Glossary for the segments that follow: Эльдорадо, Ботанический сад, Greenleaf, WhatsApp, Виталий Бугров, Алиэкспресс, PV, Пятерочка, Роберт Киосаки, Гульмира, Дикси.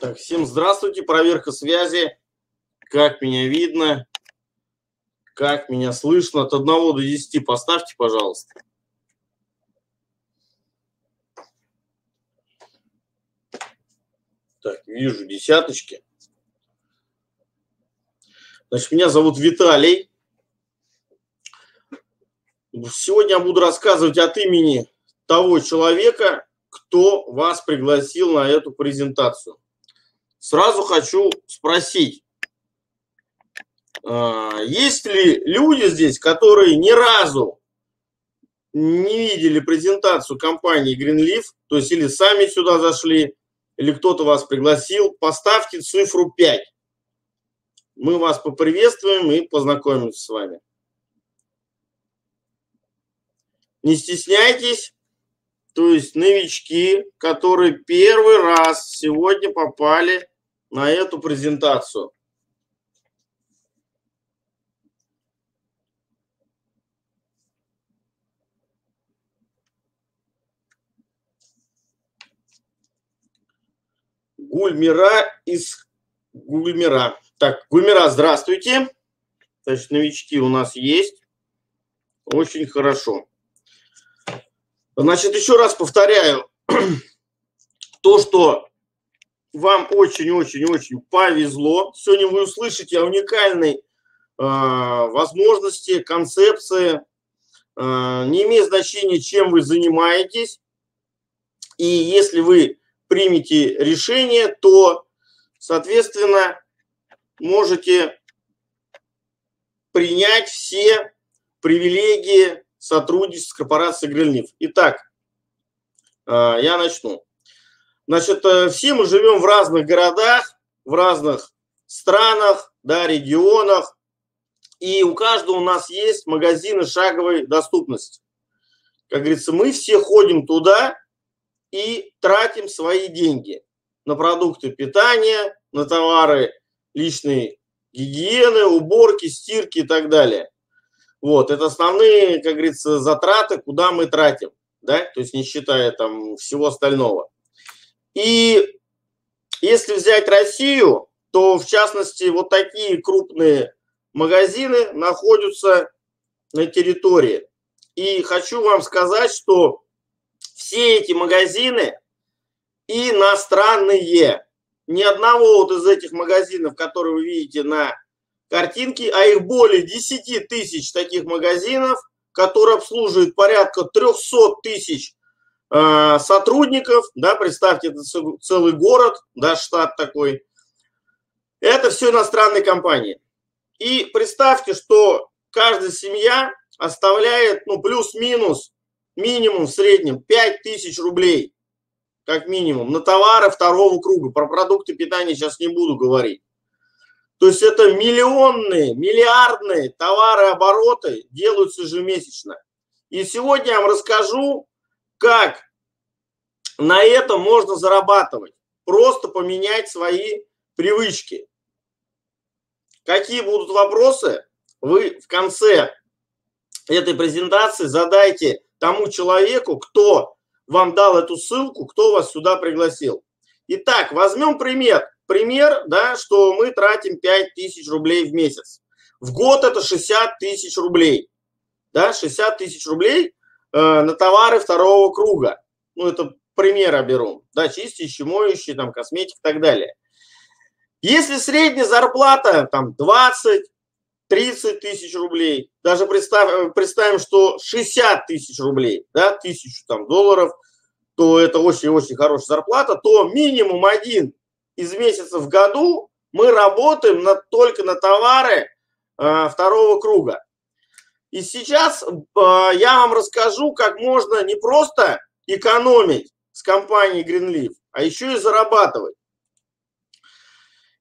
Так, всем здравствуйте, проверка связи. Как меня видно, как меня слышно. От 1 до 10 поставьте, пожалуйста. Так, вижу десяточки. Значит, меня зовут Виталий. Сегодня я буду рассказывать от имени того человека, кто вас пригласил на эту презентацию. Сразу хочу спросить, есть ли люди здесь, которые ни разу не видели презентацию компании Greenleaf, то есть или сами сюда зашли, или кто-то вас пригласил, поставьте цифру 5. Мы вас поприветствуем и познакомимся с вами. Не стесняйтесь. То есть новички, которые первый раз сегодня попали на эту презентацию. Гульмира из Гульмира. Так, Гульмира, здравствуйте. Значит, новички у нас есть. Очень хорошо. Значит, еще раз повторяю, то, что вам очень-очень-очень повезло. Сегодня вы услышите о уникальной возможности, концепции. Не имеет значения, чем вы занимаетесь. И если вы примете решение, то, соответственно, можете принять все привилегии сотрудничество с корпорацией Greenleaf. Итак, я начну. Значит, все мы живем в разных городах, в разных странах, да, регионах, и у каждого у нас есть магазины шаговой доступности. Как говорится, мы все ходим туда и тратим свои деньги на продукты питания, на товары личной гигиены, уборки, стирки и так далее. Вот, это основные, как говорится, затраты, куда мы тратим, да, то есть не считая там всего остального. И если взять Россию, то в частности вот такие крупные магазины находятся на территории. И хочу вам сказать, что все эти магазины иностранные. Ни одного вот из этих магазинов, которые вы видите на картинки, а их более 10 тысяч таких магазинов, которые обслуживают порядка 300 тысяч сотрудников, да, представьте, это целый город, да, штат такой. Это все иностранные компании. И представьте, что каждая семья оставляет, ну, плюс-минус, минимум в среднем 5 тысяч рублей, как минимум, на товары второго круга. Про продукты питания сейчас не буду говорить. То есть это миллионные, миллиардные товарообороты делаются ежемесячно. И сегодня я вам расскажу, как на этом можно зарабатывать. Просто поменять свои привычки. Какие будут вопросы, вы в конце этой презентации задайте тому человеку, кто вам дал эту ссылку, кто вас сюда пригласил. Итак, возьмем пример, да, что мы тратим 5 тысяч рублей в месяц. В год это 60 тысяч рублей. Да, 60 тысяч рублей на товары второго круга. Ну, это пример берем. Да, чистящие, моющие, там, косметик и так далее. Если средняя зарплата там 20-30 тысяч рублей, даже представим, что 60 тысяч рублей, да, 1000 там, долларов, то это очень-очень хорошая зарплата, то минимум один из месяцев в году мы работаем только на товары второго круга. И сейчас я вам расскажу, как можно не просто экономить с компанией Greenleaf, а еще и зарабатывать.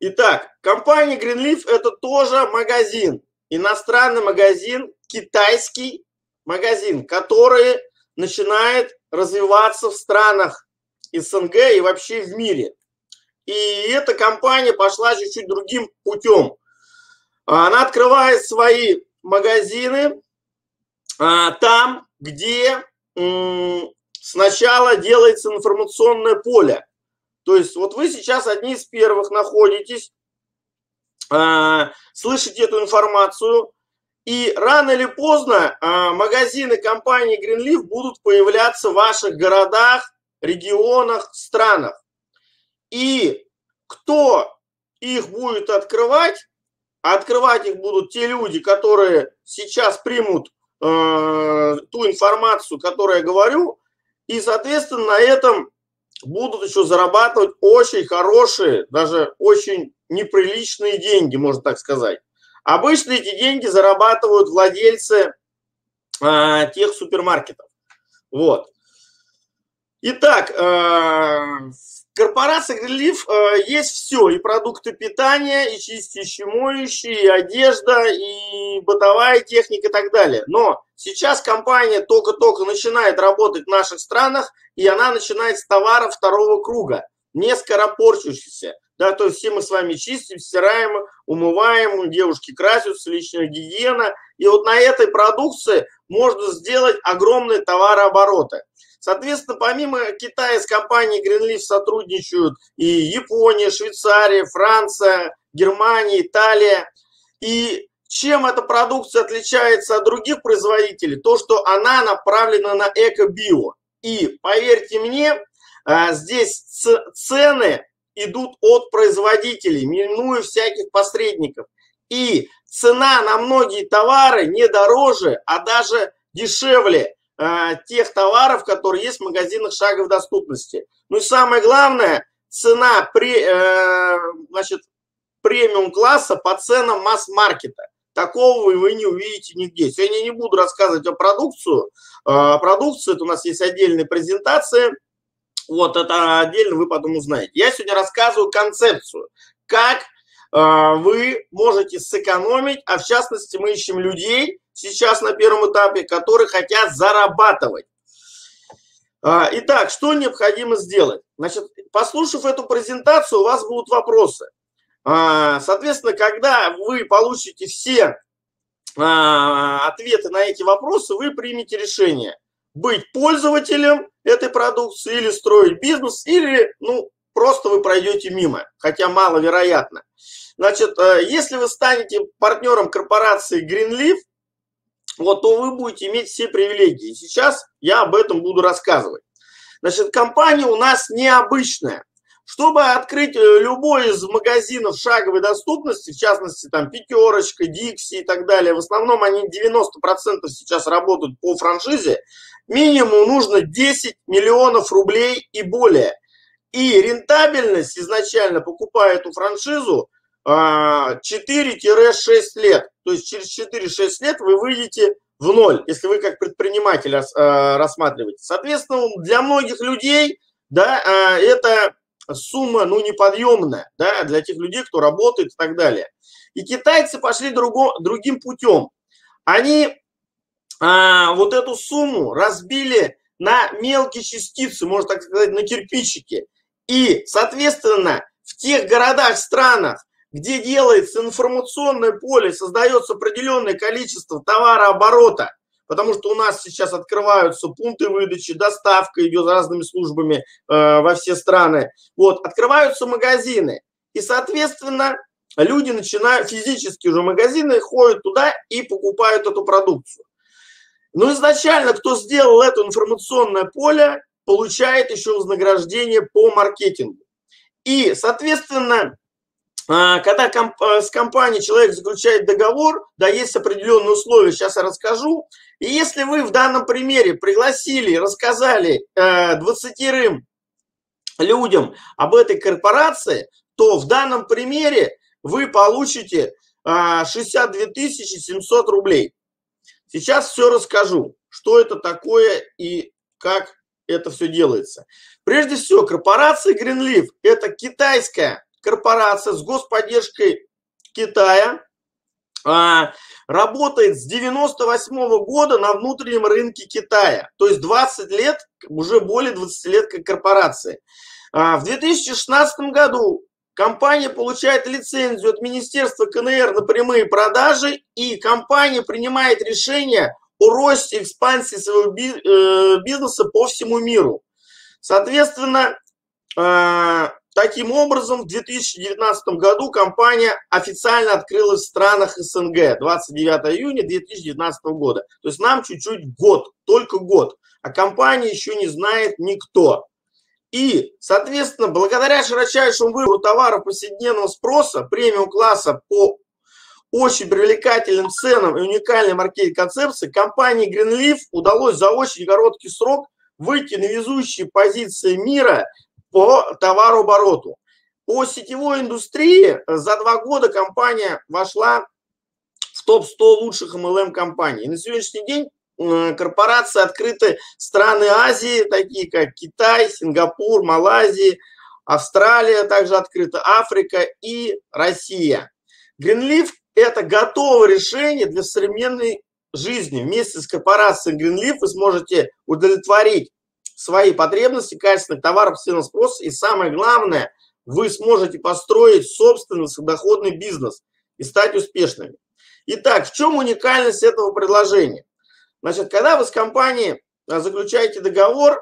Итак, компания Greenleaf – это тоже магазин, иностранный магазин, китайский магазин, который начинает развиваться в странах СНГ и вообще в мире. И эта компания пошла чуть-чуть другим путем. Она открывает свои магазины там, где сначала делается информационное поле. То есть вот вы сейчас одни из первых находитесь, слышите эту информацию, и рано или поздно магазины компании Greenleaf будут появляться в ваших городах, регионах, странах. И кто их будет открывать? Открывать их будут те люди, которые сейчас примут ту информацию, которую я говорю, и, соответственно, на этом будут еще зарабатывать очень хорошие, даже очень неприличные деньги, можно так сказать. Обычно эти деньги зарабатывают владельцы тех супермаркетов. Вот. Итак, корпорация Greenleaf есть все, и продукты питания, и чистящие, моющие, и одежда, и бытовая техника и так далее. Но сейчас компания только-только начинает работать в наших странах, и она начинает с товаров второго круга, не скоропорчущихся. Да, то есть все мы с вами чистим, стираем, умываем, девушки красятся, личная гигиена. И вот на этой продукции можно сделать огромные товарообороты. Соответственно, помимо Китая с компанией Greenleaf сотрудничают и Япония, Швейцария, Франция, Германия, Италия. И чем эта продукция отличается от других производителей? То, что она направлена на эко-био. И, поверьте мне, здесь цены идут от производителей, минуя всяких посредников. И цена на многие товары не дороже, а даже дешевле тех товаров, которые есть в магазинах шаговой доступности. Ну и самое главное, цена премиум-класса по ценам масс-маркета. Такого вы не увидите нигде. Сегодня я не буду рассказывать о продукции, это у нас есть отдельные презентации. Вот, это отдельно вы потом узнаете. Я сегодня рассказываю концепцию, как вы можете сэкономить, а в частности мы ищем людей сейчас на первом этапе, которые хотят зарабатывать. Итак, что необходимо сделать? Значит, послушав эту презентацию, у вас будут вопросы. Соответственно, когда вы получите все ответы на эти вопросы, вы примете решение. Быть пользователем этой продукции или строить бизнес, или, ну, просто вы пройдете мимо, хотя маловероятно. Значит, если вы станете партнером корпорации Greenleaf, вот, то вы будете иметь все привилегии. Сейчас я об этом буду рассказывать. Значит, компания у нас необычная. Чтобы открыть любой из магазинов шаговой доступности, в частности, там Пятерочка, Дикси и так далее, в основном они 90% сейчас работают по франшизе, минимум нужно 10 миллионов рублей и более. И рентабельность изначально, покупая эту франшизу, 4-6 лет. То есть через 4-6 лет вы выйдете в ноль, если вы как предприниматель рассматриваете. Соответственно, для многих людей, да, это сумма, ну, неподъемная, да, для тех людей, кто работает и так далее. И китайцы пошли другим путем. Они вот эту сумму разбили на мелкие частицы, можно так сказать, на кирпичики. И, соответственно, в тех городах, странах, где делается информационное поле, создается определенное количество товарооборота, потому что у нас сейчас открываются пункты выдачи, доставка идет разными службами во все страны. Вот, открываются магазины, и, соответственно, люди начинают, физически уже магазины ходят туда и покупают эту продукцию. Но изначально, кто сделал это информационное поле, получает еще вознаграждение по маркетингу. И, соответственно, когда с компанией человек заключает договор, да, есть определенные условия, сейчас я расскажу. И если вы в данном примере пригласили, рассказали 20 людям об этой корпорации, то в данном примере вы получите 62 700 рублей. Сейчас все расскажу, что это такое и как это все делается. Прежде всего, корпорация Greenleaf – это китайская корпорация с господдержкой Китая, работает с 1998 года на внутреннем рынке Китая. То есть 20 лет, уже более 20 лет как корпорации. В 2016 году компания получает лицензию от Министерства КНР на прямые продажи, и компания принимает решение о росте, экспансии своего бизнеса по всему миру. Соответственно, Таким образом, в 2019 году компания официально открылась в странах СНГ 29 июня 2019 года. То есть нам чуть-чуть год, только год, а компании еще не знает никто. И, соответственно, благодаря широчайшему выбору товаров повседневного спроса, премиум-класса по очень привлекательным ценам и уникальной маркетинг-концепции, компании Greenleaf удалось за очень короткий срок выйти на везущие позиции мира по товарообороту. По сетевой индустрии за 2 года компания вошла в топ-100 лучших MLM-компаний. На сегодняшний день корпорации открыты страны Азии, такие как Китай, Сингапур, Малайзия, Австралия, также открыта Африка и Россия. Greenleaf – это готовое решение для современной жизни. Вместе с корпорацией Greenleaf вы сможете удовлетворить свои потребности, качественных товаров, сильного спроса. И самое главное, вы сможете построить собственный высокодоходный бизнес и стать успешными. Итак, в чем уникальность этого предложения? Значит, когда вы с компанией заключаете договор,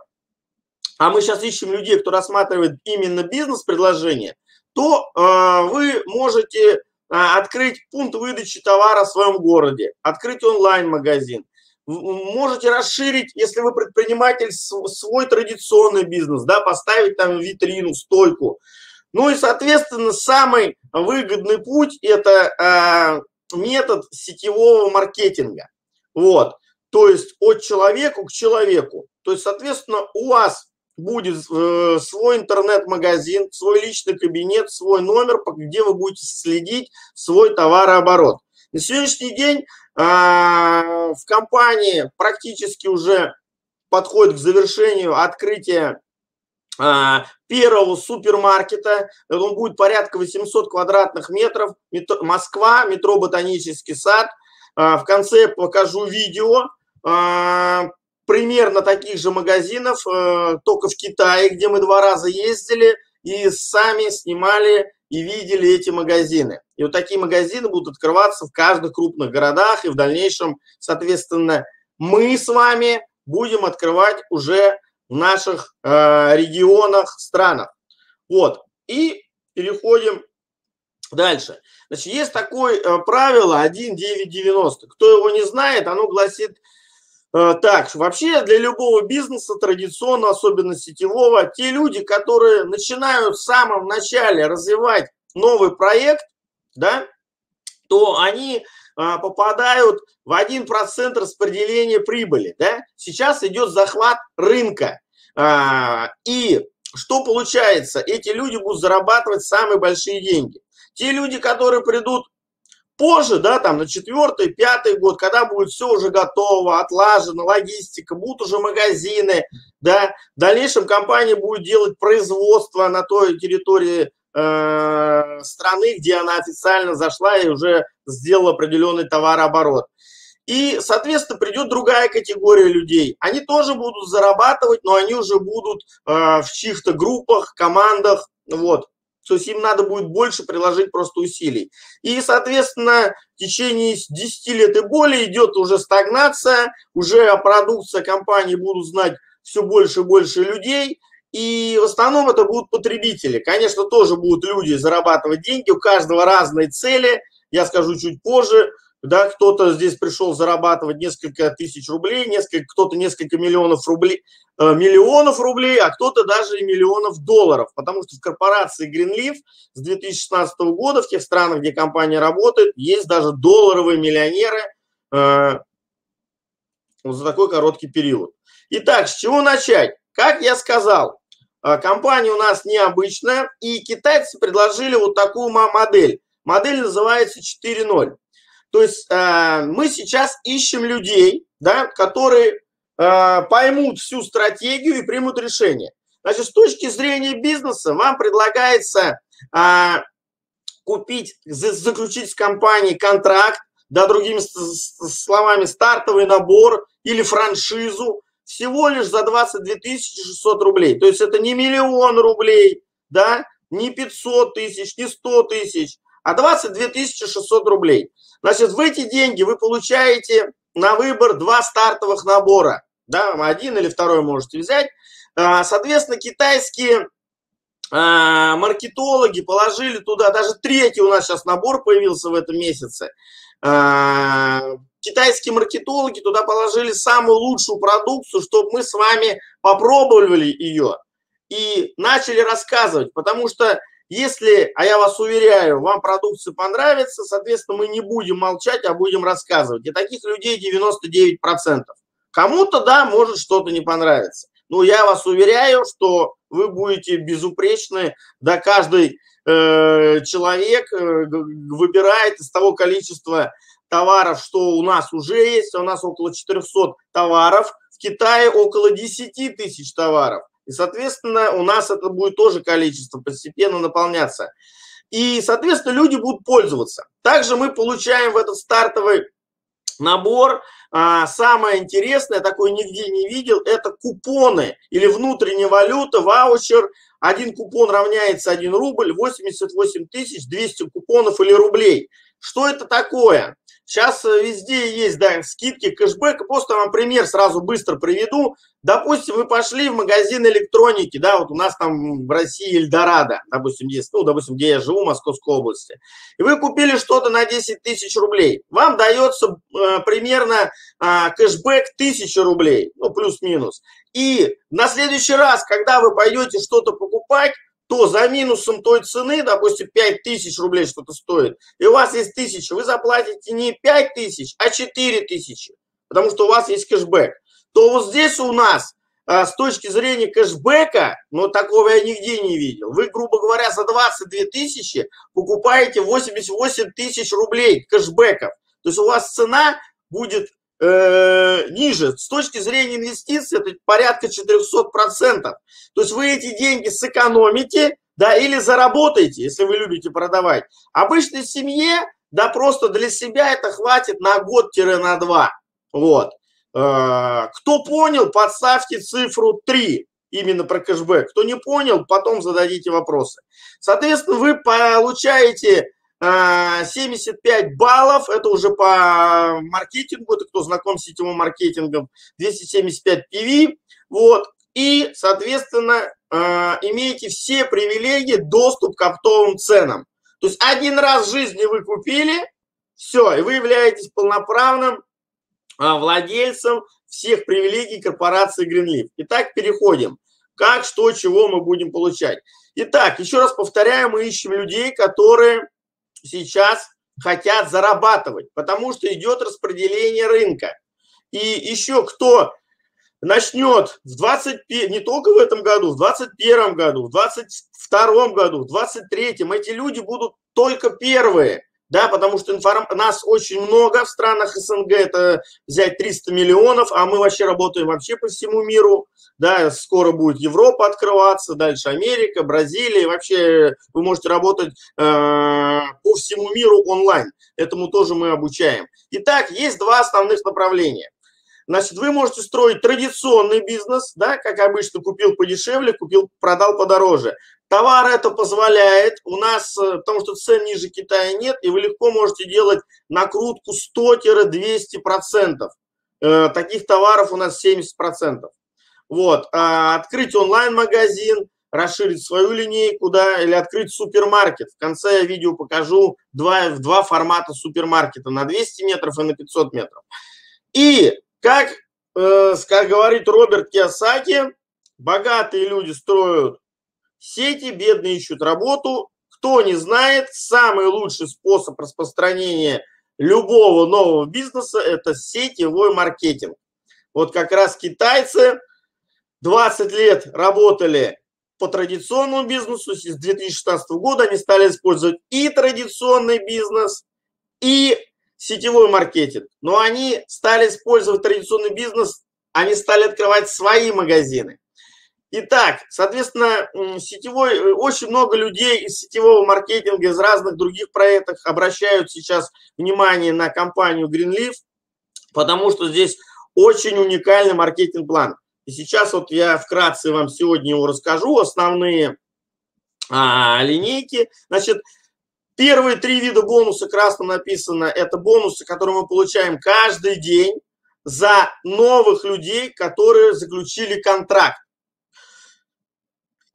а мы сейчас ищем людей, кто рассматривает именно бизнес-предложение, то вы можете открыть пункт выдачи товара в своем городе, открыть онлайн-магазин. Можете расширить, если вы предприниматель, свой традиционный бизнес, да, поставить там витрину, стойку. Ну и, соответственно, самый выгодный путь – это метод сетевого маркетинга. Вот, то есть от человека к человеку. То есть, соответственно, у вас будет свой интернет-магазин, свой личный кабинет, свой номер, где вы будете следить свой товарооборот. На сегодняшний день в компании практически уже подходит к завершению открытие первого супермаркета. Он будет порядка 800 квадратных метров. Москва, метро Ботанический сад. В конце покажу видео примерно таких же магазинов, только в Китае, где мы 2 раза ездили и сами снимали и видели эти магазины. И вот такие магазины будут открываться в каждых крупных городах, и в дальнейшем, соответственно, мы с вами будем открывать уже в наших регионах, странах. Вот, и переходим дальше. Значит, есть такое правило 1.9.90. Кто его не знает, оно гласит так, вообще для любого бизнеса, традиционно, особенно сетевого, те люди, которые начинают в самом начале развивать новый проект, да, то они попадают в 1% распределения прибыли. Да? Сейчас идет захват рынка. И что получается? Эти люди будут зарабатывать самые большие деньги. Те люди, которые придут позже, да, там на 4-й, 5-й год, когда будет все уже готово, отлажено, логистика, будут уже магазины, да, в дальнейшем компания будет делать производство на той территории страны, где она официально зашла и уже сделала определенный товарооборот. И, соответственно, придет другая категория людей. Они тоже будут зарабатывать, но они уже будут в чьих-то группах, командах, вот. То есть им надо будет больше приложить просто усилий. И, соответственно, в течение 10 лет и более идет уже стагнация, уже о продукции компании будут знать все больше и больше людей. И в основном это будут потребители. Конечно, тоже будут люди зарабатывать деньги, у каждого разные цели. Я скажу чуть позже, да, кто-то здесь пришел зарабатывать несколько тысяч рублей, кто-то несколько миллионов рублей, а кто-то даже и миллионов долларов, потому что в корпорации Greenleaf с 2016 года в тех странах, где компания работает, есть даже долларовые миллионеры за такой короткий период. Итак, с чего начать? Как я сказал, компания у нас необычная, и китайцы предложили вот такую модель. Модель называется 4.0. То есть мы сейчас ищем людей, да, которые поймут всю стратегию и примут решение. Значит, с точки зрения бизнеса вам предлагается заключить с компанией контракт, да, другими словами, стартовый набор или франшизу всего лишь за 22 600 рублей. То есть это не 1 000 000 рублей, да, не 500 тысяч, не 100 тысяч, а 22 600 рублей. Значит, в эти деньги вы получаете на выбор 2 стартовых набора. Да, 1 или 2 можете взять. Соответственно, китайские маркетологи положили туда, даже третий у нас сейчас набор появился в этом месяце, китайские маркетологи туда положили самую лучшую продукцию, чтобы мы с вами попробовали ее и начали рассказывать, потому что если, а я вас уверяю, вам продукция понравится, соответственно, мы не будем молчать, а будем рассказывать. И таких людей 99%. Кому-то, да, может что-то не понравиться. Но я вас уверяю, что вы будете безупречны, да, каждый человек выбирает из того количества товаров, что у нас уже есть, у нас около 400 товаров, в Китае около 10 тысяч товаров. И, соответственно, у нас это будет тоже количество постепенно наполняться. И, соответственно, люди будут пользоваться. Также мы получаем в этот стартовый набор. Самое интересное, такое нигде не видел, это купоны или внутренняя валюта, ваучер. Один купон равняется 1 рубль, 88 200 купонов или рублей. Что это такое? Сейчас везде есть, да, скидки, кэшбэк. Просто вам пример сразу быстро приведу. Допустим, вы пошли в магазин электроники, да, вот у нас там в России Эльдорадо, допустим, есть, ну, допустим, где я живу, в Московской области. И вы купили что-то на 10 тысяч рублей. Вам дается примерно кэшбэк 1000 рублей, ну, плюс-минус. И на следующий раз, когда вы пойдете что-то покупать, то за минусом той цены, допустим, 5 тысяч рублей что-то стоит, и у вас есть 1000, вы заплатите не 5 тысяч, а 4 тысячи, потому что у вас есть кэшбэк. То вот здесь у нас с точки зрения кэшбэка, но такого я нигде не видел, вы, грубо говоря, за 22 тысячи покупаете 88 тысяч рублей кэшбэков. То есть у вас цена будет ниже. С точки зрения инвестиций это порядка 400%. То есть вы эти деньги сэкономите, да, или заработаете, если вы любите продавать. Обычной семье, да, просто для себя это хватит на год-на два. Вот. Кто понял, подставьте цифру 3 именно про кэшбэк. Кто не понял, потом зададите вопросы. Соответственно, вы получаете 75 баллов, это уже по маркетингу, это кто знаком с сетевым маркетингом, 275 PV, вот, и, соответственно, имеете все привилегии, доступ к оптовым ценам. То есть один раз в жизни вы купили, все, и вы являетесь полноправным владельцем всех привилегий корпорации Greenleaf. Итак, переходим. Как, что, чего мы будем получать. Итак, еще раз повторяю, мы ищем людей, которые сейчас хотят зарабатывать, потому что идет распределение рынка. И еще кто начнет в 21, не только в этом году, в 21 году, в 22 году, в 23, эти люди будут только первые, да, потому что нас очень много в странах СНГ, это взять 300 миллионов, а мы вообще работаем вообще по всему миру, да, скоро будет Европа открываться, дальше Америка, Бразилия, вообще вы можете работать по всему миру онлайн, этому тоже мы обучаем. Итак, есть два основных направления. Значит, вы можете строить традиционный бизнес, да, как обычно, купил подешевле, купил, продал подороже. Товар это позволяет у нас, потому что цен ниже Китая нет, и вы легко можете делать накрутку 100-200%. Таких товаров у нас 70%. Вот, открыть онлайн-магазин, расширить свою линейку, да, или открыть супермаркет. В конце я видео покажу два формата супермаркета, на 200 метров и на 500 метров. И как говорит Роберт Киосаки, богатые люди строят сети, бедные ищут работу. Кто не знает, самый лучший способ распространения любого нового бизнеса – это сетевой маркетинг. Вот как раз китайцы 20 лет работали по традиционному бизнесу. С 2016 года они стали использовать и традиционный бизнес, и сетевой маркетинг. Но они стали использовать традиционный бизнес, они стали открывать свои магазины. Итак, соответственно, очень много людей из сетевого маркетинга, из разных других проектов обращают сейчас внимание на компанию Greenleaf, потому что здесь очень уникальный маркетинг-план. И сейчас вот я вкратце вам сегодня его расскажу, основные линейки. Значит, первые 3 вида бонуса, красным написано, это бонусы, которые мы получаем каждый день за новых людей, которые заключили контракт.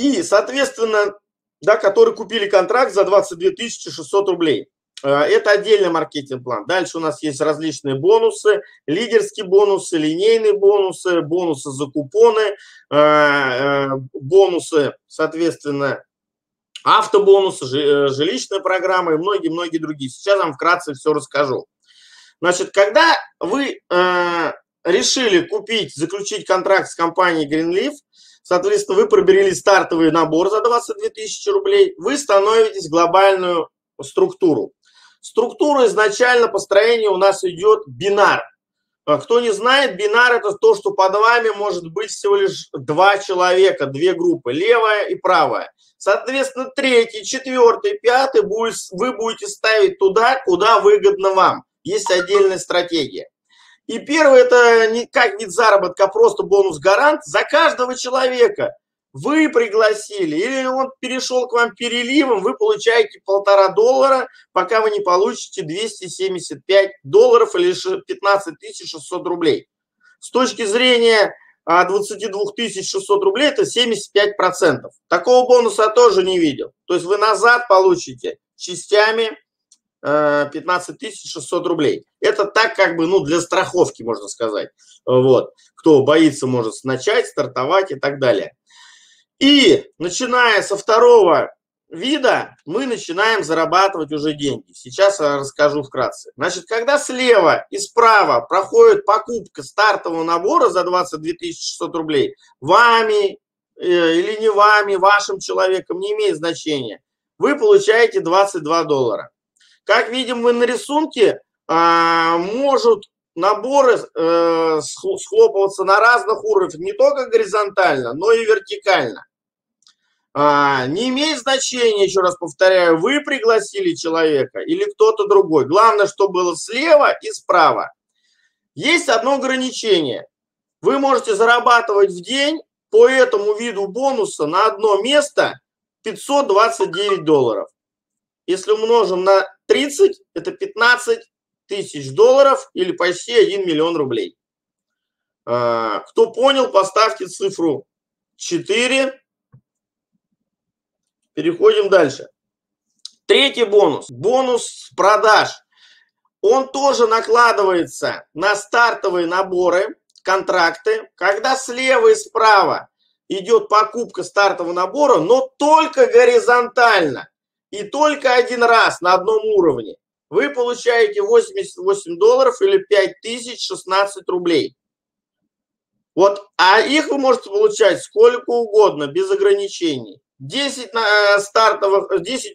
И, соответственно, да, которые купили контракт за 22 600 рублей. Это отдельный маркетинг-план. Дальше у нас есть различные бонусы, лидерские бонусы, линейные бонусы, бонусы за купоны, бонусы, соответственно, автобонусы, жилищная программа и многие-многие другие. Сейчас я вам вкратце все расскажу. Значит, когда вы решили купить, заключить контракт с компанией Greenleaf, соответственно, вы проберили стартовый набор за 22 тысячи рублей, вы становитесь глобальную структуру. Структура изначально построения у нас идет бинар. Кто не знает, бинар – это то, что под вами может быть всего лишь два человека, две группы, левая и правая. Соответственно, третий, четвертый, пятый вы будете ставить туда, куда выгодно вам. Есть отдельная стратегия. И первое – это не как вид заработка, а просто бонус-гарант. За каждого человека вы пригласили или он перешел к вам переливом, вы получаете $1,5, пока вы не получите $275 или 15 600 рублей. С точки зрения 22 600 рублей это 75%. Такого бонуса я тоже не видел. То есть вы назад получите частями 15 600 рублей. Это так как бы, ну, для страховки, можно сказать. Вот. Кто боится, может начать, стартовать и так далее. И начиная со второго вида мы начинаем зарабатывать уже деньги. Сейчас я расскажу вкратце. Значит, когда слева и справа проходит покупка стартового набора за 22 600 рублей, вами или не вами, вашим человеком, не имеет значения, вы получаете $22. Как видим мы на рисунке, может наборы схлопываться на разных уровнях, не только горизонтально, но и вертикально. Не имеет значения, еще раз повторяю, вы пригласили человека или кто-то другой. Главное, что было слева и справа. Есть одно ограничение. Вы можете зарабатывать в день по этому виду бонуса на одно место $529. Если умножим на 30, это 15 тысяч долларов или почти 1 миллион рублей. Кто понял, поставьте цифру 4. Переходим дальше. Третий бонус. Бонус продаж. Он тоже накладывается на стартовые наборы, контракты. Когда слева и справа идет покупка стартового набора, но только горизонтально и только один раз на одном уровне, вы получаете $88 или 5016 рублей. Вот, а их вы можете получать сколько угодно, без ограничений. 10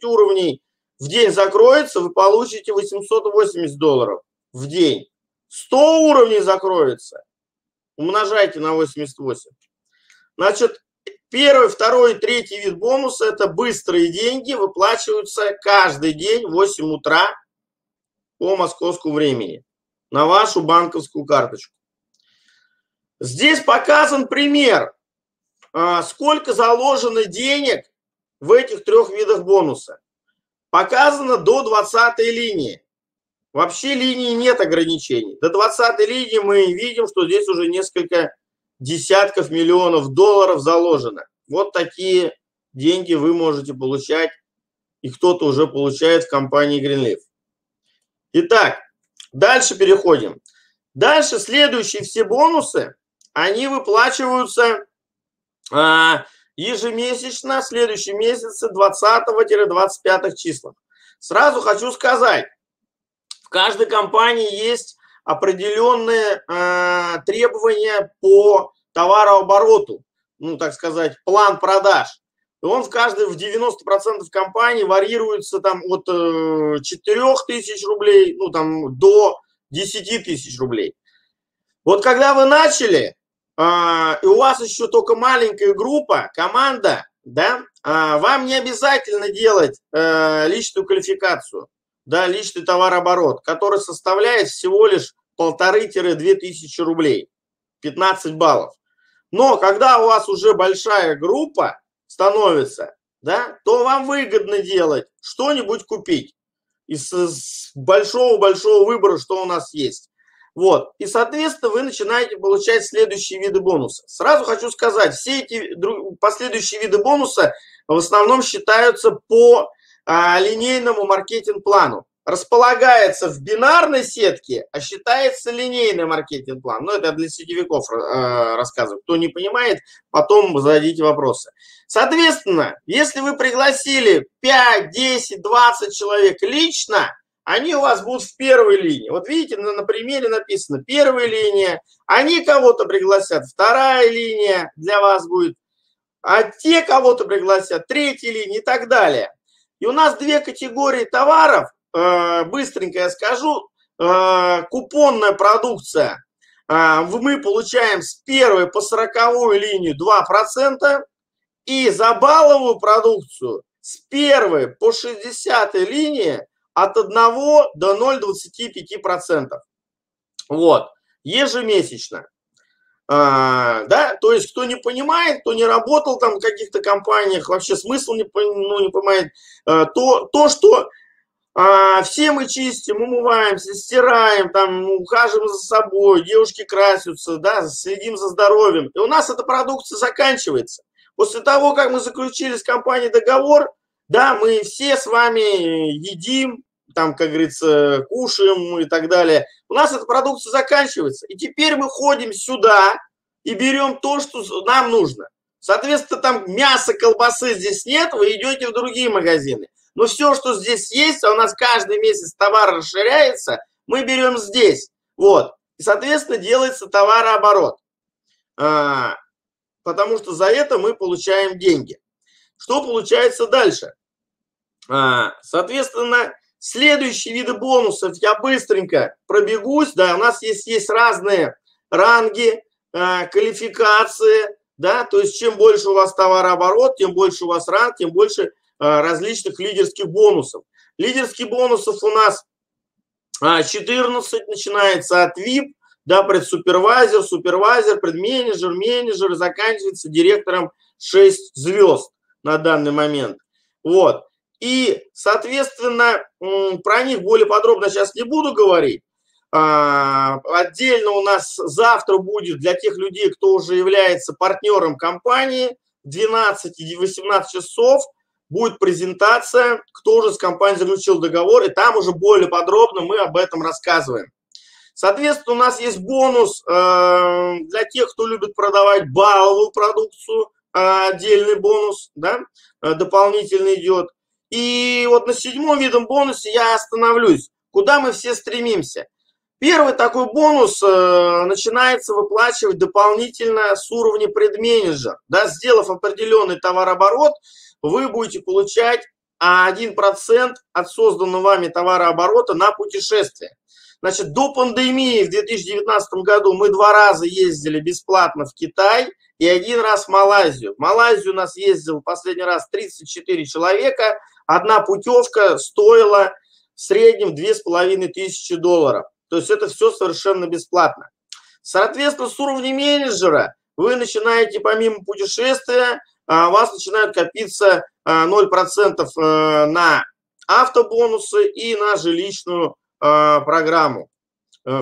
уровней в день закроется, вы получите $880 в день. 100 уровней закроется, умножайте на 88. Значит, первый, второй, третий вид бонуса – это быстрые деньги, выплачиваются каждый день в 8 утра. По московскому времени на вашу банковскую карточку. Здесь показан пример, сколько заложено денег в этих трех видах бонуса. Показано до 20 линии. Вообще линии нет ограничений. До 20 линии мы видим, что здесь уже несколько десятков миллионов долларов заложено. Вот такие деньги вы можете получать, и кто-то уже получает в компании Greenleaf. Итак, дальше переходим. Дальше следующие все бонусы, они выплачиваются ежемесячно, в следующем месяце 20-25 числах. Сразу хочу сказать, в каждой компании есть определенные требования по товарообороту, ну, так сказать, план продаж. Он в 90% компаний варьируется там от 4 тысяч рублей, ну, там, до 10 тысяч рублей. Вот когда вы начали, и у вас еще только маленькая группа, команда, да, вам не обязательно делать личную квалификацию, да, личный товарооборот, который составляет всего лишь 1,5-2 тысячи рублей, 15 баллов. Но когда у вас уже большая группа становится, да, то вам выгодно делать, что-нибудь купить из большого-большого выбора, что у нас есть. Вот. И, соответственно, вы начинаете получать следующие виды бонуса. Сразу хочу сказать, все эти последующие виды бонуса в основном считаются по линейному маркетинг-плану. Располагается в бинарной сетке, а считается линейный маркетинг-план. Но это для сетевиков рассказываю. Кто не понимает, потом зададите вопросы. Соответственно, если вы пригласили 5, 10, 20 человек лично, они у вас будут в первой линии. Вот видите, на примере написано первая линия. Они кого-то пригласят, вторая линия для вас будет. А те кого-то пригласят, третья линия и так далее. И у нас две категории товаров. Быстренько я скажу, купонная продукция, мы получаем с 1 по 40 линию 2%, и за балловую продукцию с 1 по 60 линии от 1 до 0,25%. Вот, ежемесячно. Да? То есть, кто не понимает, кто не работал там в каких-то компаниях, вообще смысл не понимает, то, что... Все мы чистим, умываемся, стираем, там, ухаживаем за собой, девушки красятся, да, следим за здоровьем. И у нас эта продукция заканчивается. После того, как мы заключили с компанией договор, да, мы все с вами едим, там, как говорится, кушаем и так далее. У нас эта продукция заканчивается. И теперь мы ходим сюда и берем то, что нам нужно. Соответственно, там мяса, колбасы здесь нет, вы идете в другие магазины. Но все, что здесь есть, а у нас каждый месяц товар расширяется, мы берем здесь. Вот. И, соответственно, делается товарооборот. Потому что за это мы получаем деньги. Что получается дальше? Соответственно, следующие виды бонусов я быстренько пробегусь. Да, у нас есть разные ранги, квалификации. Да, то есть, чем больше у вас товарооборот, тем больше у вас ранг, тем больше различных лидерских бонусов. Лидерских бонусов у нас 14, начинается от VIP, да, предсупервайзер, супервайзер, предменеджер, менеджер, заканчивается директором 6 звезд на данный момент. Вот. И, соответственно, про них более подробно сейчас не буду говорить. Отдельно у нас завтра будет для тех людей, кто уже является партнером компании, 12 и 18 часов. Будет презентация, кто же с компанией заключил договор, и там уже более подробно мы об этом рассказываем. Соответственно, у нас есть бонус для тех, кто любит продавать балловую продукцию, отдельный бонус, да, дополнительно идет. И вот на 7-м видом бонуса я остановлюсь, куда мы все стремимся. Первый такой бонус начинается выплачивать дополнительно с уровня предменеджера. Да, сделав определенный товарооборот, вы будете получать 1% от созданного вами товарооборота на путешествие. Значит, до пандемии в 2019 году мы 2 раза ездили бесплатно в Китай и 1 раз в Малайзию. В Малайзию у нас ездил в последний раз 34 человека. Одна путевка стоила в среднем $2500. То есть это все совершенно бесплатно. Соответственно, с уровня менеджера вы начинаете помимо путешествия, у вас начинают копиться 0% на автобонусы и на жилищную программу.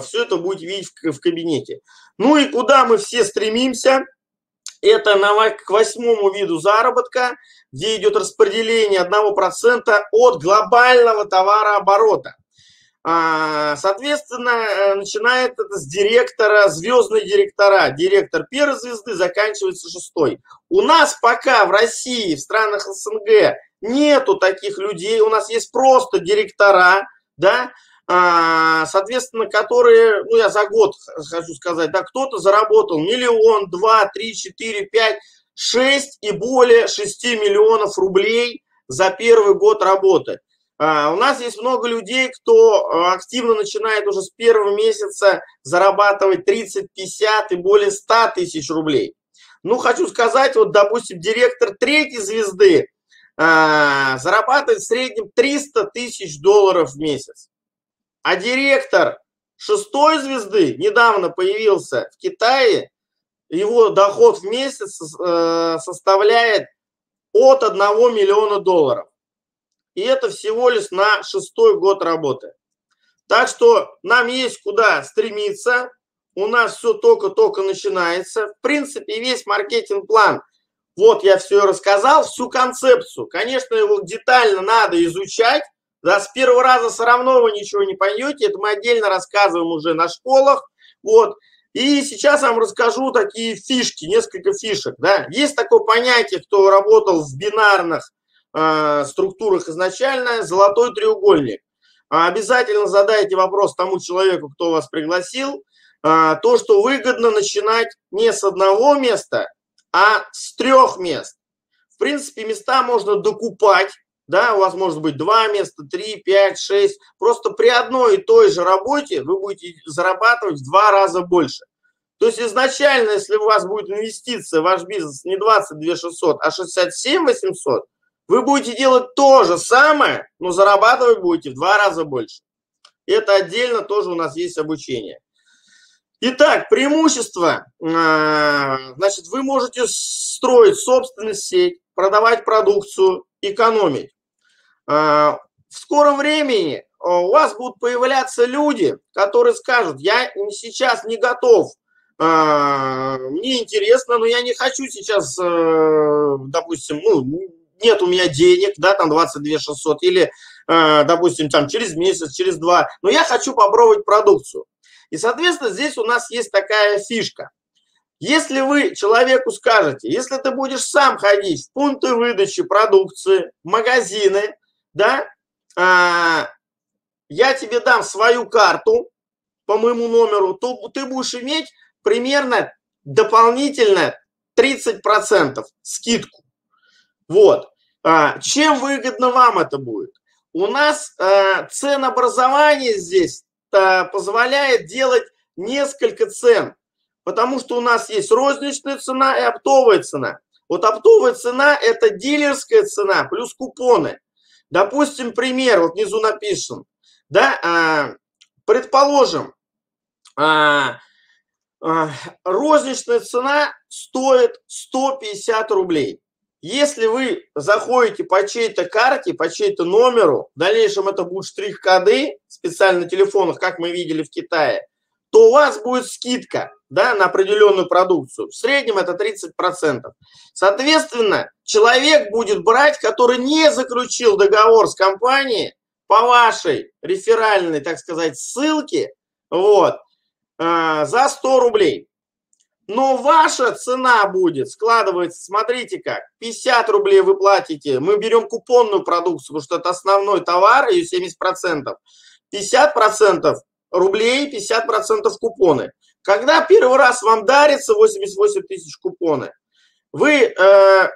Все это будете видеть в кабинете. Ну и куда мы все стремимся? Это к 8-му виду заработка, где идет распределение 1% от глобального товарооборота. Соответственно, начинает это с директора, звездные директора. Директор 1 звезды, заканчивается 6-й. У нас пока в России, в странах СНГ нету таких людей. У нас есть просто директора, да, соответственно, которые, ну, я за год хочу сказать, да, кто-то заработал 1 миллион, 2, 3, 4, 5, 6 и более 6 миллионов рублей за первый год работы. У нас есть много людей, кто активно начинает уже с первого месяца зарабатывать 30, 50 и более 100 тысяч рублей. Ну, хочу сказать, вот, допустим, директор 3 звезды зарабатывает в среднем $300 тысяч в месяц. А директор 6 звезды недавно появился в Китае, его доход в месяц составляет от $1 миллиона. И это всего лишь на 6-й год работы. Так что нам есть куда стремиться. У нас все только-только начинается. В принципе, весь маркетинг-план. Вот я все рассказал, всю концепцию. Конечно, его детально надо изучать. Да, с первого раза все равно вы ничего не поймете. Это мы отдельно рассказываем уже на школах. Вот. И сейчас я вам расскажу такие фишки, несколько фишек. Да. Есть такое понятие, кто работал в бинарных структурах изначально, золотой треугольник. Обязательно задайте вопрос тому человеку, кто вас пригласил. То, что выгодно начинать не с одного места, а с трех мест. В принципе, места можно докупать. Да, у вас может быть 2 места, 3, 5, 6. Просто при одной и той же работе вы будете зарабатывать в 2 раза больше. То есть изначально, если у вас будет инвестиция в ваш бизнес не 22 600, а 67 800, вы будете делать то же самое, но зарабатывать будете в 2 раза больше. Это отдельно тоже у нас есть обучение. Итак, преимущество. Значит, вы можете строить собственную сеть, продавать продукцию, экономить. В скором времени у вас будут появляться люди, которые скажут: я сейчас не готов, мне интересно, но я не хочу сейчас, допустим, ну, нет у меня денег, да, там 22 600, или, допустим, там через месяц, через 2, но я хочу попробовать продукцию. И, соответственно, здесь у нас есть такая фишка. Если вы человеку скажете, если ты будешь сам ходить в пункты выдачи продукции, в магазины, да, я тебе дам свою карту по моему номеру, то ты будешь иметь примерно дополнительно 30% скидку. Вот. Чем выгодно вам это будет? У нас ценообразование здесь позволяет делать несколько цен. Потому что у нас есть розничная цена и оптовая цена. Вот оптовая цена – это дилерская цена плюс купоны. Допустим, пример, вот внизу написан. Да, предположим, розничная цена стоит 150 рублей. Если вы заходите по чьей-то карте, по чьей-то номеру, в дальнейшем это будут штрих-коды специально на телефонах, как мы видели в Китае, то у вас будет скидка, да, на определенную продукцию. В среднем это 30%. Соответственно, человек будет брать, который не заключил договор с компанией по вашей реферальной, так сказать, ссылке, вот, за 100 рублей. Но ваша цена будет складывается, смотрите как, 50 рублей вы платите, мы берем купонную продукцию, потому что это основной товар, ее 70%, 50% рублей, 50% купоны. Когда первый раз вам дарится 88 тысяч купоны, вы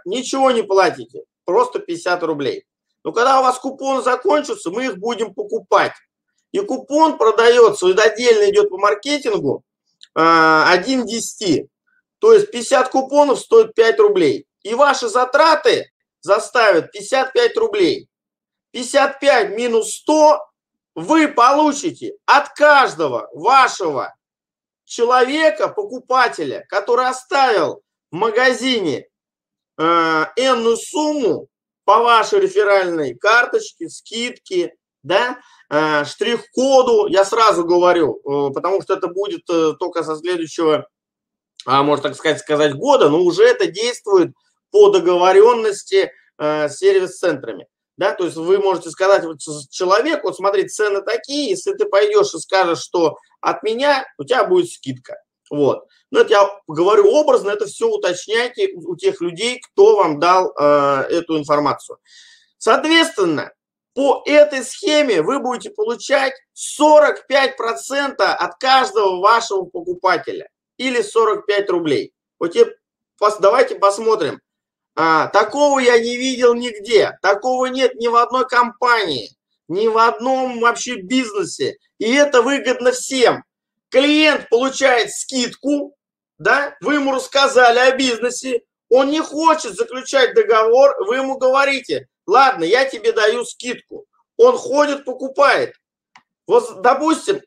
ничего не платите, просто 50 рублей. Но когда у вас купоны закончатся, мы их будем покупать. И купон продается, и отдельно идет по маркетингу, 1:10. То есть 50 купонов стоит 5 рублей. И ваши затраты заставят 55 рублей. 55 минус 100 вы получите от каждого вашего человека, покупателя, который оставил в магазине энную сумму по вашей реферальной карточке, скидке, да, штрих-коду, я сразу говорю, потому что это будет только со следующего, можно так сказать, года, но уже это действует по договоренности с сервис-центрами. Да, то есть вы можете сказать вот человеку: вот смотри, цены такие, если ты пойдешь и скажешь, что от меня, у тебя будет скидка. Вот. Но это я говорю образно, это все уточняйте у тех людей, кто вам дал эту информацию. Соответственно, по этой схеме вы будете получать 45% от каждого вашего покупателя или 45 рублей. Вот давайте посмотрим. Такого я не видел нигде, такого нет ни в одной компании, ни в одном вообще бизнесе. И это выгодно всем. Клиент получает скидку, да, вы ему рассказали о бизнесе, он не хочет заключать договор, вы ему говорите: ладно, я тебе даю скидку. Он ходит, покупает. Вот, допустим,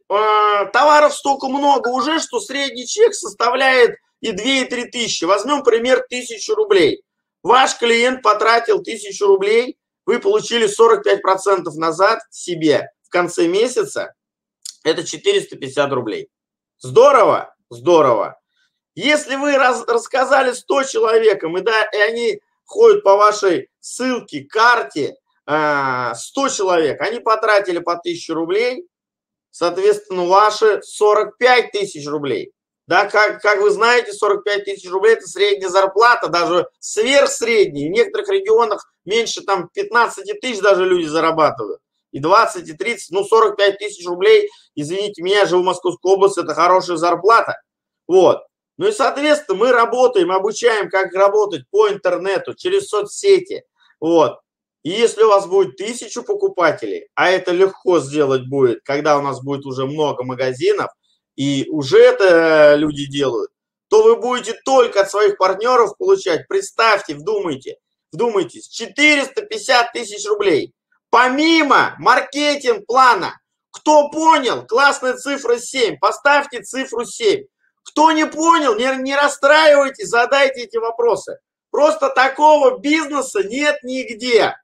товаров столько много уже, что средний чек составляет и 2, и 3 тысячи. Возьмем пример 1000 рублей. Ваш клиент потратил 1000 рублей, вы получили 45% назад себе в конце месяца Это 450 рублей. Здорово? Здорово. Если вы рассказали 100 человекам, и они ходят по вашей ссылке, карте, 100 человек, они потратили по 1000 рублей, соответственно, ваши 45 тысяч рублей. Да, как вы знаете, 45 тысяч рублей – это средняя зарплата, даже сверхсредняя. В некоторых регионах меньше там 15 тысяч даже люди зарабатывают. И 20, и 30, ну 45 тысяч рублей, извините меня, я живу в Московской области, это хорошая зарплата. Вот. Ну и, соответственно, мы работаем, обучаем, как работать по интернету, через соцсети. Вот. И если у вас будет 1000 покупателей, а это легко сделать будет, когда у нас будет уже много магазинов, и уже это люди делают, то вы будете только от своих партнеров получать, представьте, вдумайтесь, 450 тысяч рублей. Помимо маркетинг-плана, кто понял, классная цифра 7, поставьте цифру 7. Кто не понял, не расстраивайтесь, задайте эти вопросы. Просто такого бизнеса нет нигде.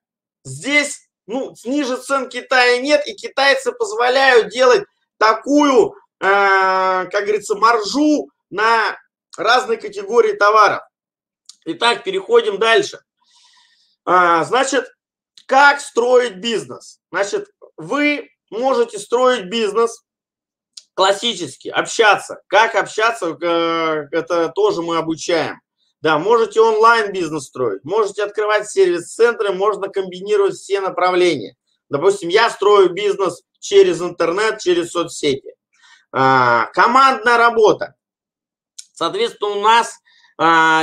Здесь, ну, ниже цен Китая нет, и китайцы позволяют делать такую, как говорится, маржу на разные категории товаров. Итак, переходим дальше. Значит, как строить бизнес? Значит, вы можете строить бизнес классически, общаться. Как общаться, это тоже мы обучаем. Да, можете онлайн-бизнес строить, можете открывать сервис-центры, можно комбинировать все направления. Допустим, я строю бизнес через интернет, через соцсети. Командная работа. Соответственно, у нас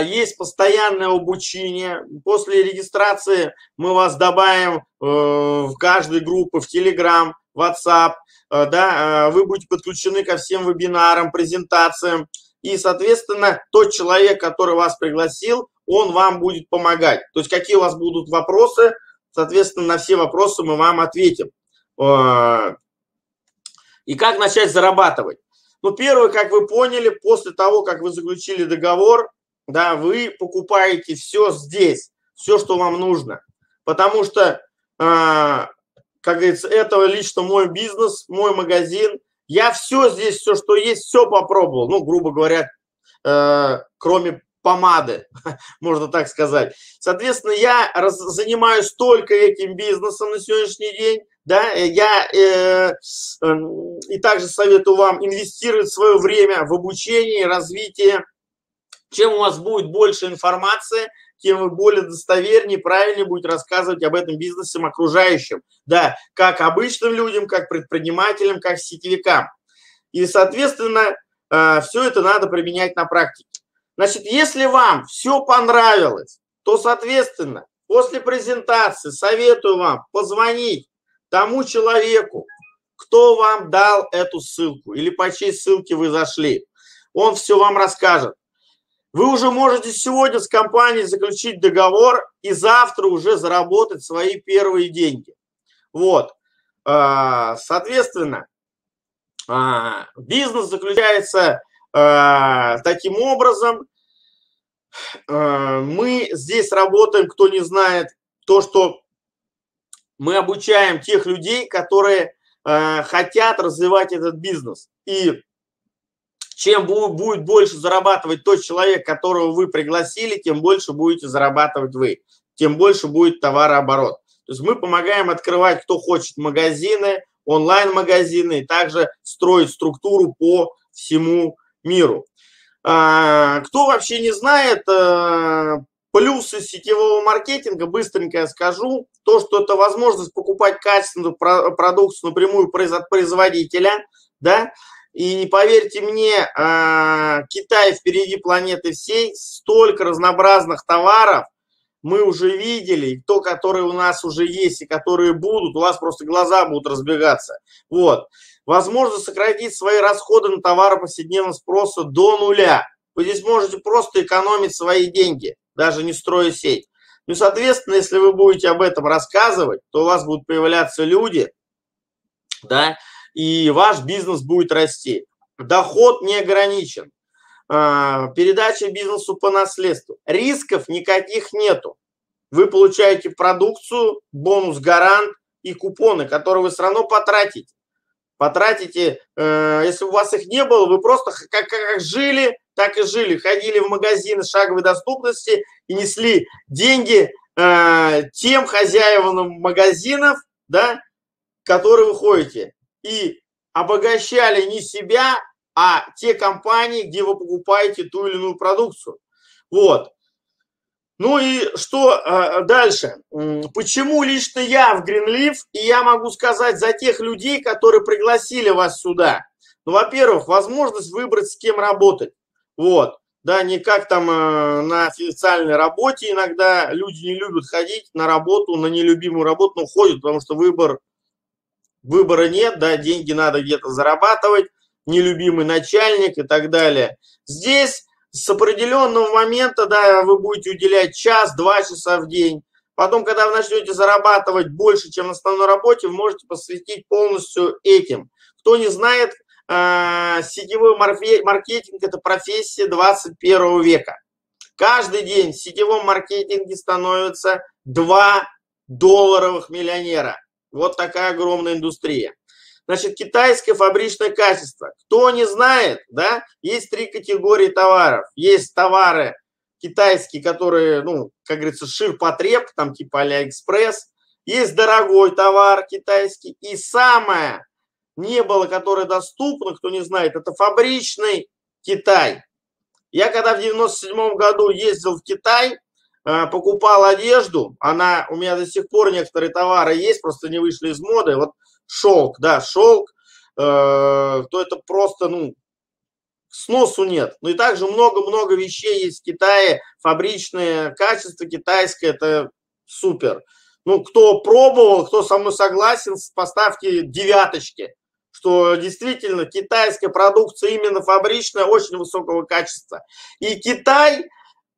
есть постоянное обучение. После регистрации мы вас добавим в каждой группе, в Telegram, WhatsApp. Да, вы будете подключены ко всем вебинарам, презентациям. И, соответственно, тот человек, который вас пригласил, он вам будет помогать. То есть, какие у вас будут вопросы, соответственно, на все вопросы мы вам ответим. И как начать зарабатывать? Ну, первое, как вы поняли, после того, как вы заключили договор, да, вы покупаете все здесь, все, что вам нужно. Потому что, как говорится, это лично мой бизнес, мой магазин. Я все здесь, все, что есть, все попробовал. Ну, грубо говоря, кроме помады, можно так сказать. Соответственно, я занимаюсь только этим бизнесом на сегодняшний день. Да, я и также советую вам инвестировать свое время в обучение, развитие. Чем у вас будет больше информации, тем вы более достовернее, правильнее будете рассказывать об этом бизнесе окружающим. Да, как обычным людям, как предпринимателям, как сетевикам. И, соответственно, все это надо применять на практике. Значит, если вам все понравилось, то, соответственно, после презентации советую вам позвонить тому человеку, кто вам дал эту ссылку или по чьей ссылке вы зашли. Он все вам расскажет. Вы уже можете сегодня с компанией заключить договор и завтра уже заработать свои первые деньги. Вот. Соответственно, бизнес заключается таким образом. Мы здесь работаем, кто не знает, то, что мы обучаем тех людей, которые хотят развивать этот бизнес. И чем будет больше зарабатывать тот человек, которого вы пригласили, тем больше будете зарабатывать вы, тем больше будет товарооборот. То есть мы помогаем открывать, кто хочет, магазины, онлайн-магазины, и также строить структуру по всему миру. Кто вообще не знает... Плюсы сетевого маркетинга, быстренько я скажу, то, что это возможность покупать качественную продукцию напрямую от производителя, да, и поверьте мне, Китай впереди планеты всей, столько разнообразных товаров мы уже видели, и то, которые у нас уже есть, и которые будут, у вас просто глаза будут разбегаться, вот. Возможно сократить свои расходы на товары повседневного спроса до нуля, вы здесь можете просто экономить свои деньги, даже не строя сеть. Ну, соответственно, если вы будете об этом рассказывать, то у вас будут появляться люди, да, и ваш бизнес будет расти. Доход не ограничен. Передача бизнесу по наследству. Рисков никаких нету. Вы получаете продукцию, бонус, гарант и купоны, которые вы все равно потратите. потратите, если у вас их не было, вы просто как жили, так и жили, ходили в магазины шаговой доступности и несли деньги тем хозяевам магазинов, да, в которые вы ходите, и обогащали не себя, а те компании, где вы покупаете ту или иную продукцию. Вот. Ну и что дальше? Почему лично я в Greenleaf, и я могу сказать за тех людей, которые пригласили вас сюда? Ну, во-первых, возможность выбрать, с кем работать. Вот. Да, не как там на официальной работе. Иногда люди не любят ходить на работу, на нелюбимую работу, но ходят, потому что выбора нет, да, деньги надо где-то зарабатывать, нелюбимый начальник и так далее. Здесь с определенного момента, да, вы будете уделять час-два часа в день. Потом, когда вы начнете зарабатывать больше, чем на основной работе, вы можете посвятить полностью этим. Кто не знает, сетевой маркетинг – это профессия 21 века. Каждый день в сетевом маркетинге становится 2 долларовых миллионера. Вот такая огромная индустрия. Значит, китайское фабричное качество. Кто не знает, да, есть 3 категории товаров. Есть товары китайские, которые, ну, как говорится, ширпотреб, там типа Алиэкспресс. Есть дорогой товар китайский. И самое не было, которое доступно, кто не знает, это фабричный Китай. Я когда в 97-м году ездил в Китай, покупал одежду, она у меня до сих пор некоторые товары есть, просто не вышли из моды. Вот шелк, да, шелк, то это просто, ну, сносу нет. Ну и также много-много вещей есть в Китае, фабричное качество китайское, это супер. Ну, кто пробовал, кто со мной согласен, поставьте 9, что действительно китайская продукция, именно фабричная, очень высокого качества. И Китай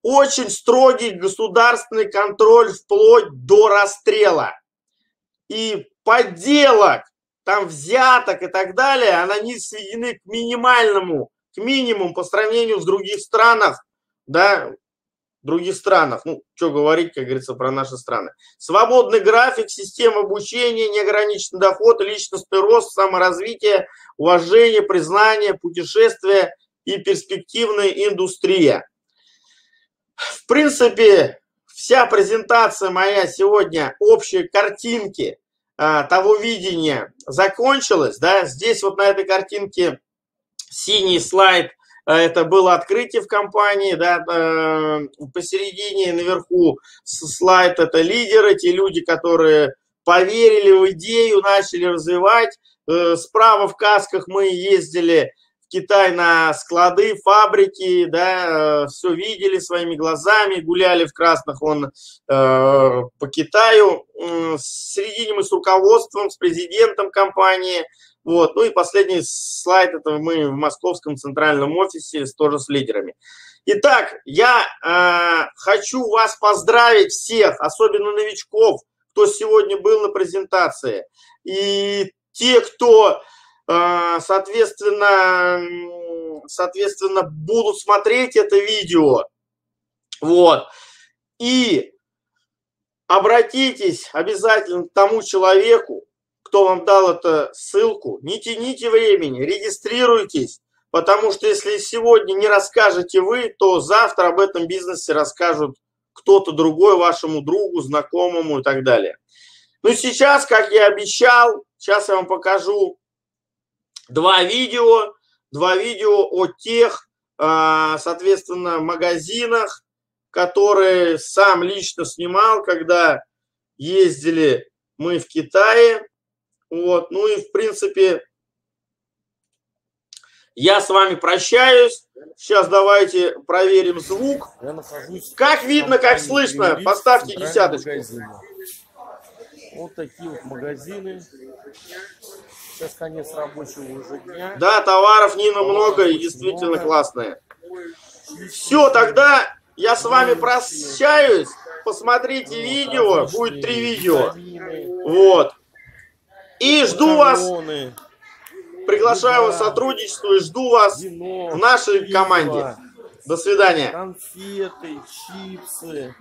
очень строгий государственный контроль вплоть до расстрела. И подделок, там взяток и так далее, они сведены к минимуму по сравнению с других странах, да, других странах. Ну, что говорить, как говорится, про наши страны. Свободный график, система обучения, неограниченный доход, личностный рост, саморазвитие, уважение, признание, путешествия и перспективная индустрия. В принципе, вся презентация моя сегодня, общие картинки того видения закончилась. Да? Здесь вот на этой картинке синий слайд, это было открытие в компании, да? Посередине, наверху слайд, это лидеры, те люди, которые поверили в идею, начали развивать. Справа в касках мы ездили Китай на склады, фабрики, да, все видели своими глазами, гуляли в красных по Китаю. В середине мы с руководством, с президентом компании. Вот. Ну и последний слайд, это мы в московском центральном офисе тоже с лидерами. Итак, я хочу вас поздравить всех, особенно новичков, кто сегодня был на презентации. И те, кто соответственно, будут смотреть это видео. Вот. И обратитесь обязательно к тому человеку, кто вам дал эту ссылку. Не тяните времени, регистрируйтесь, потому что если сегодня не расскажете вы, то завтра об этом бизнесе расскажут кто-то другой, вашему другу, знакомому и так далее. Ну, сейчас, как я обещал, сейчас я вам покажу два видео о тех, соответственно, магазинах, которые сам лично снимал, когда ездили мы в Китае. Вот. Ну и, в принципе, я с вами прощаюсь. Сейчас давайте проверим звук. Как видно, как слышно, поставьте 10. Вот такие вот магазины. Сейчас конец рабочего уже дня. Да, товаров не намного и действительно много. Классные. Все, тогда я с вами прощаюсь. Посмотрите видео, будет 3 видео. Вот. И жду вас. Приглашаю вас к сотрудничеству и жду вас в нашей команде. До свидания. Конфеты, чипсы.